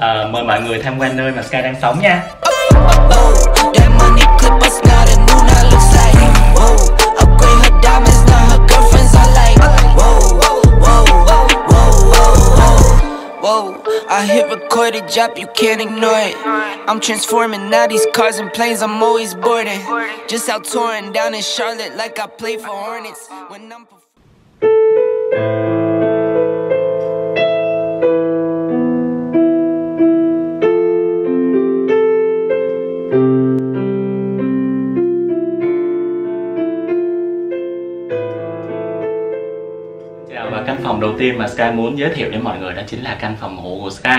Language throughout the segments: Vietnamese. mời mọi người tham quan nơi mà Sky đang sống nha. I hit record a job, you can't ignore it. I'm transforming now these cars and planes, I'm always boarding. Just out touring down in Charlotte like I play for Hornets. When I'm căn phòng đầu tiên mà Sky muốn giới thiệu đến mọi người đó chính là căn phòng ngủ của Sky.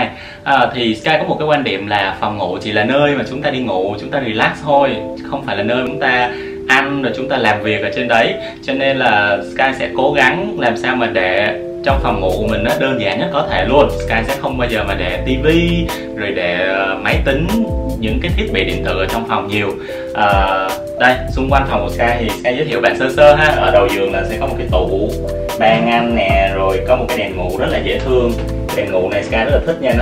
Thì Sky có một cái quan điểm là phòng ngủ chỉ là nơi mà chúng ta đi ngủ, chúng ta relax thôi, không phải là nơi chúng ta ăn rồi chúng ta làm việc ở trên đấy. Cho nên là Sky sẽ cố gắng làm sao mà để trong phòng ngủ của mình nó đơn giản nhất có thể luôn. Sky sẽ không bao giờ mà để tivi rồi để máy tính, những cái thiết bị điện tử ở trong phòng nhiều. Đây, xung quanh phòng của Sky thì Sky giới thiệu bạn sơ sơ ha. Ở đầu giường là sẽ có một cái tủ ban anh nè, rồi có một cái đèn ngủ rất là dễ thương. Đèn ngủ này Sky rất là thích nha,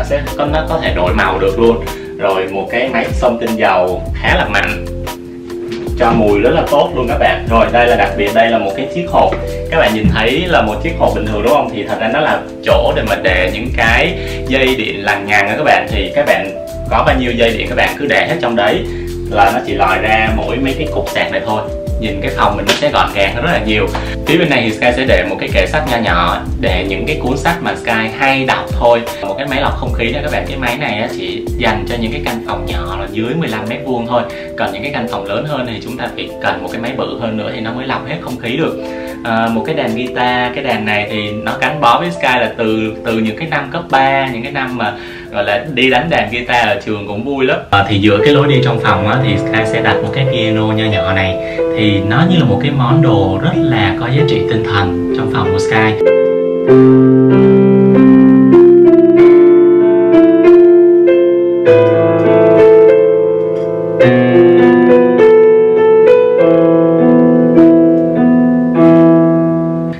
nó có thể đổi màu được luôn. Rồi một cái máy xông tinh dầu khá là mạnh, cho mùi rất là tốt luôn các bạn. Rồi đây là đặc biệt, đây là một cái chiếc hộp. Các bạn nhìn thấy là một chiếc hộp bình thường đúng không? Thì thật ra nó là chỗ để mà để những cái dây điện lằng nhằng á các bạn. Thì các bạn có bao nhiêu dây điện các bạn cứ để hết trong đấy, là nó chỉ lòi ra mỗi mấy cái cục sạc này thôi. Nhìn cái phòng mình nó sẽ gọn gàng rất là nhiều. Phía bên này thì Sky sẽ để một cái kệ sách nho nhỏ để những cái cuốn sách mà Sky hay đọc thôi. Một cái máy lọc không khí nha các bạn. Cái máy này chỉ dành cho những cái căn phòng nhỏ là dưới 15 m² thôi. Còn những cái căn phòng lớn hơn thì chúng ta phải cần một cái máy bự hơn nữa thì nó mới lọc hết không khí được. Một cái đàn guitar, cái đàn này thì nó gắn bó với Sky là từ những cái năm cấp 3, những cái năm mà gọi là đi đánh đàn guitar ở trường cũng vui lắm. Thì giữa cái lối đi trong phòng á, thì Sky sẽ đặt một cái piano nho nhỏ này. Thì nó như là một cái món đồ rất là có giá trị tinh thần trong phòng của Sky.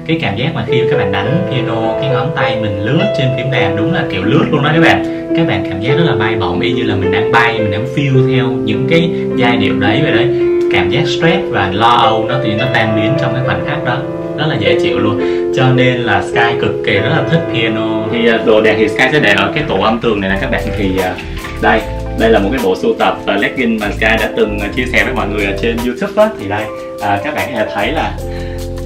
Cái cảm giác mà khi các bạn đánh piano, cái ngón tay mình lướt trên phím đàn đúng là kiểu lướt luôn đó các bạn. Các bạn cảm giác rất là bay bổng, y như là mình đang bay, mình đang phiêu theo những cái giai điệu đấy vậy đấy. Cảm giác stress và lo âu nó thì nó tan biến trong cái khoảnh khắc đó, rất là dễ chịu luôn. Cho nên là Sky cực kỳ rất là thích piano. Thì đồ đạc thì Sky sẽ để ở cái tủ âm tường này nè các bạn. Thì đây là một cái bộ sưu tập legging mà Sky đã từng chia sẻ với mọi người ở trên YouTube đó. Thì đây các bạn có thể thấy là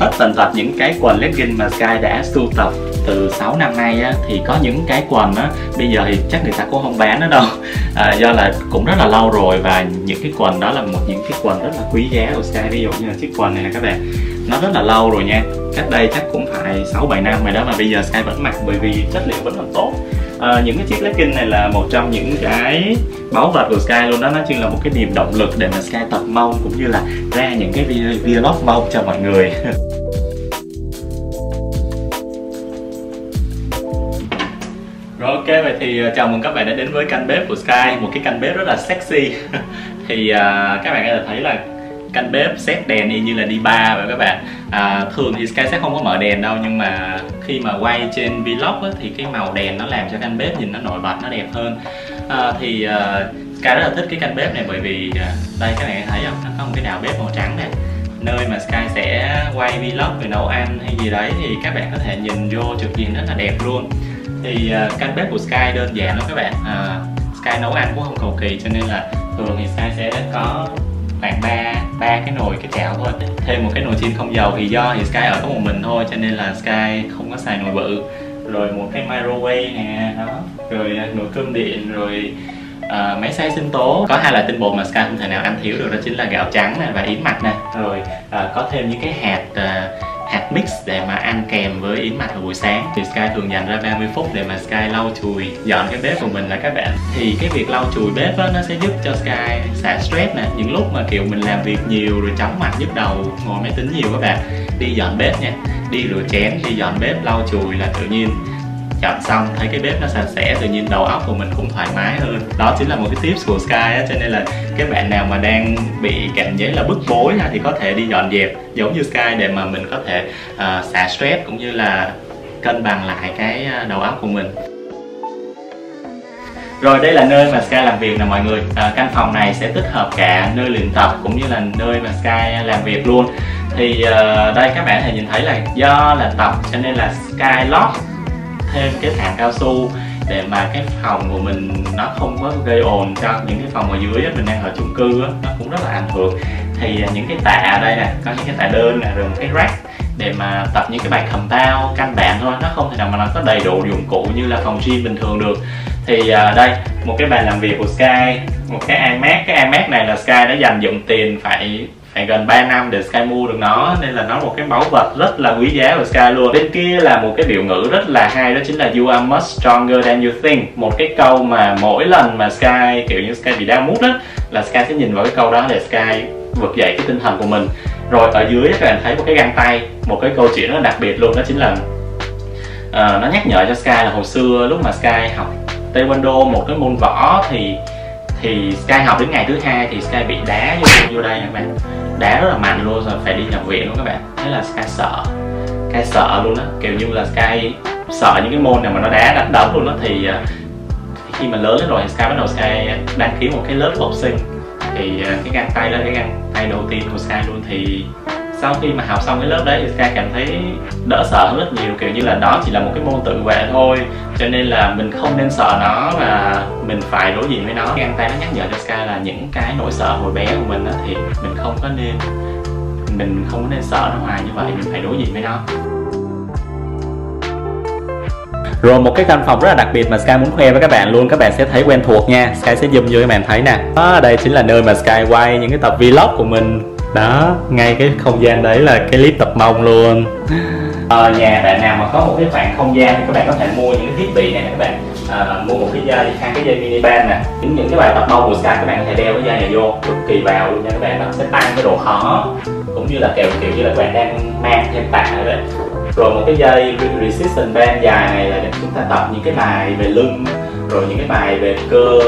tất tần tật những cái quần legging mà Sky đã sưu tập từ 6 năm nay á, thì có những cái quần á, bây giờ thì chắc người ta cũng không bán nó đâu, do là cũng rất là lâu rồi. Và những cái quần đó là những cái quần rất là quý giá của Sky. Ví dụ như là chiếc quần này nè các bạn, nó rất là lâu rồi nha, cách đây chắc cũng phải 6-7 năm rồi đó, mà bây giờ Sky vẫn mặc bởi vì chất liệu vẫn còn tốt. Những cái chiếc legging này là một trong những cái báu vật của Sky luôn đó. Nó chính là một cái niềm động lực để mà Sky tập mông cũng như là ra những cái vlog mông cho mọi người. Rồi ok, vậy thì chào mừng các bạn đã đến với căn bếp của Sky, một cái căn bếp rất là sexy. Thì các bạn có thể thấy là căn bếp set đèn y như là đi bar vậy các bạn. Thường thì Sky sẽ không có mở đèn đâu, nhưng mà khi mà quay trên vlog á, thì cái màu đèn nó làm cho căn bếp nhìn nó nổi bật, nó đẹp hơn. Sky rất là thích cái căn bếp này bởi vì đây các bạn thấy không, nó có một cái đào bếp màu trắng này, nơi mà Sky sẽ quay vlog về nấu ăn hay gì đấy thì các bạn có thể nhìn vô trực diện rất là đẹp luôn. Thì căn bếp của Sky đơn giản lắm các bạn. Sky nấu ăn cũng không cầu kỳ, cho nên là thường thì Sky sẽ có khoảng ba cái nồi, cái chảo thôi, thêm một cái nồi chiên không dầu. Thì do thì Sky ở có một mình thôi cho nên là Sky không có xài nồi bự. Rồi một cái microwave nè đó, rồi nồi cơm điện, rồi máy xay sinh tố. Có hai loại tinh bột mà Sky không thể nào ăn thiếu được, đó chính là gạo trắng này và yến mạch này. Rồi có thêm những cái hạt mix để mà ăn kèm với yến mạch vào buổi sáng. Thì Sky thường dành ra 30 phút để mà Sky lau chùi dọn cái bếp của mình là các bạn. Thì cái việc lau chùi bếp đó, nó sẽ giúp cho Sky xả stress nè. Những lúc mà kiểu mình làm việc nhiều rồi chóng mặt, nhức đầu, ngồi máy tính nhiều các bạn, đi dọn bếp nha, đi rửa chén, đi dọn bếp, lau chùi là tự nhiên dọn xong thấy cái bếp nó sạch sẽ, tự nhiên đầu óc của mình cũng thoải mái hơn. Đó chính là một cái tips của Sky á, cho nên là các bạn nào mà đang bị cảm giác là bức bối thì có thể đi dọn dẹp giống như Sky để mà mình có thể xả stress cũng như là cân bằng lại cái đầu óc của mình. Rồi đây là nơi mà Sky làm việc nè mọi người. Căn phòng này sẽ tích hợp cả nơi luyện tập cũng như là nơi mà Sky làm việc luôn. Thì đây các bạn hãy nhìn thấy là do là tập cho nên là Sky lót thêm cái thảm cao su để mà cái phòng của mình nó không có gây ồn cho những cái phòng ở dưới á, mình đang ở chung cư á, nó cũng rất là ảnh hưởng. Thì những cái tạ ở đây nè, có những cái tạ đơn nè, rồi một cái rack để mà tập những cái bài compound căn bản thôi, nó không thể nào mà nó có đầy đủ dụng cụ như là phòng gym bình thường được. Thì đây, một cái bàn làm việc của Sky, một cái iMac. Cái iMac này là Sky đã dành dụng tiền phải gần 3 năm để Sky mua được nó, nên là nó một cái báu vật rất là quý giá của Sky luôn. Bên kia là một cái biểu ngữ rất là hay, đó chính là you are much stronger than you think. Một cái câu mà mỗi lần mà Sky kiểu như Sky bị đau mút á là Sky sẽ nhìn vào cái câu đó để Sky vực dậy cái tinh thần của mình. Rồi ở dưới các bạn thấy một cái găng tay, một cái câu chuyện rất là đặc biệt luôn, đó chính là nó nhắc nhở cho Sky là hồi xưa lúc mà Sky học taekwondo, một cái môn võ, thì Sky học đến ngày thứ hai thì Sky bị đá vô đây các bạn, đá rất là mạnh luôn, rồi phải đi nhập viện luôn các bạn. Thế là Sky sợ luôn á, kiểu như là Sky sợ những cái môn nào mà nó đá đấm luôn đó. Thì khi mà lớn lên rồi thì Sky bắt đầu đăng ký một cái lớp boxing. Thì cái găng tay đó là cái găng tay đầu tiên của Sky luôn. Thì sau khi mà học xong cái lớp đấy thì Sky cảm thấy đỡ sợ hơn rất nhiều, kiểu như là đó chỉ là một cái môn tự vệ thôi, cho nên là mình không nên sợ nó mà mình phải đối diện với nó. Cái găng tay nó nhắc nhở cho Sky là những cái nỗi sợ hồi bé của mình đó, thì mình không có nên sợ nó hoài như vậy, mình phải đối diện với nó. Rồi một cái căn phòng rất là đặc biệt mà Sky muốn khoe với các bạn luôn, các bạn sẽ thấy quen thuộc nha. Sky sẽ zoom vô các bạn thấy nè. Đó, đây chính là nơi mà Sky quay những cái tập vlog của mình. Đó, ngay cái không gian đấy là cái clip tập mông luôn. Nhà bạn nào mà có một cái khoảng không gian thì các bạn có thể mua những cái thiết bị này các bạn. Mua một cái dây, hai cái dây mini band nè. Những cái bài tập mông của Sky các bạn có thể đeo cái dây này vô, cực kỳ vào luôn nha các bạn. Nó sẽ tăng cái độ khó, cũng như là kiểu như là các bạn đang mang thêm tạ các bạn. Rồi một cái dây resistance band dài này là để chúng ta tập những cái bài về lưng, rồi những cái bài về cơ,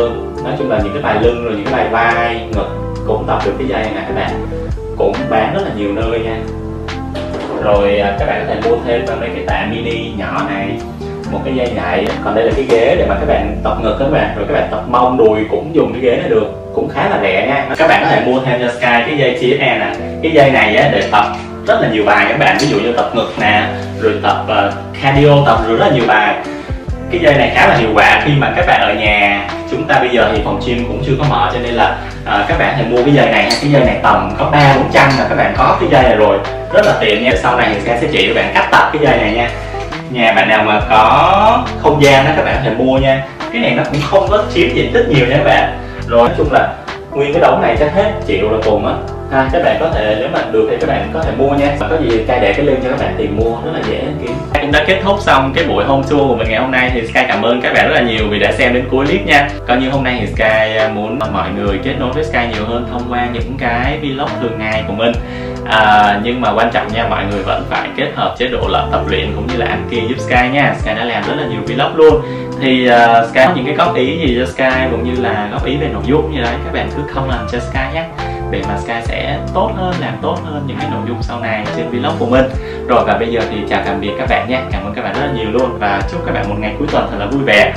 nói chung là những cái bài lưng, rồi những cái bài vai, ngực cũng tập được cái dây này các bạn, cũng bán rất là nhiều nơi nha. Rồi các bạn có thể mua thêm vào mấy cái tạ mini nhỏ này, một cái dây nhạy. Còn đây là cái ghế để mà các bạn tập ngực các bạn, rồi các bạn tập mông đùi cũng dùng cái ghế này được, cũng khá là rẻ nha. Các bạn có thể mua thêm cho Sky cái dây chia nè, cái dây này để tập rất là nhiều bài các bạn, ví dụ như tập ngực nè, rồi tập cardio, tập rất là nhiều bài. Cái dây này khá là hiệu quả khi mà các bạn ở nhà. Chúng ta bây giờ thì phòng gym cũng chưa có mở, cho nên là các bạn hãy mua cái dây này. Cái dây này tầm có 300-400 là các bạn có cái dây này rồi, rất là tiện nha. Sau này thì Sky sẽ chỉ các bạn cách tập cái dây này nha. Nhà bạn nào mà có không gian đó các bạn hãy mua nha. Cái này nó cũng không có chiếm diện tích nhiều nha các bạn. Rồi nói chung là nguyên cái đống này chắc hết triệu là cùng á. Các bạn có thể, nếu mà được thì các bạn có thể mua nha. Có gì Sky để cái link cho các bạn tìm mua, rất là dễ kiếm. Cũng đã kết thúc xong cái buổi home tour của mình ngày hôm nay. Thì Sky cảm ơn các bạn rất là nhiều vì đã xem đến cuối clip nha. Còn như hôm nay thì Sky muốn mọi người kết nối với Sky nhiều hơn thông qua những cái vlog thường ngày của mình. Nhưng mà quan trọng nha, mọi người vẫn phải kết hợp chế độ là tập luyện cũng như là ăn kiêng giúp Sky nha. Sky đã làm rất là nhiều vlog luôn. Thì Sky có những cái góp ý gì cho Sky cũng như là góp ý về nội dung như đấy, các bạn cứ comment cho Sky nhé, để mà Sky sẽ làm tốt hơn những cái nội dung sau này trên vlog của mình. Rồi và bây giờ thì chào tạm biệt các bạn nhé. Cảm ơn các bạn rất là nhiều luôn, và chúc các bạn một ngày cuối tuần thật là vui vẻ.